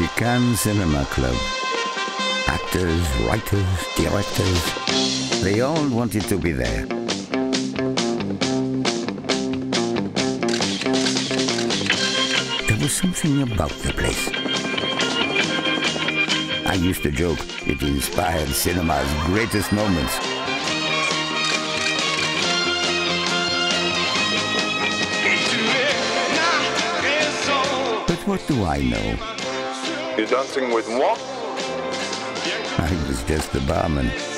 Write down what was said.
the Cannes Cinema Club. Actors, writers, directors, they all wanted to be there. There was something about the place. I used to joke it inspired cinema's greatest moments. But what do I know? You're dancing with what? I was just the barman.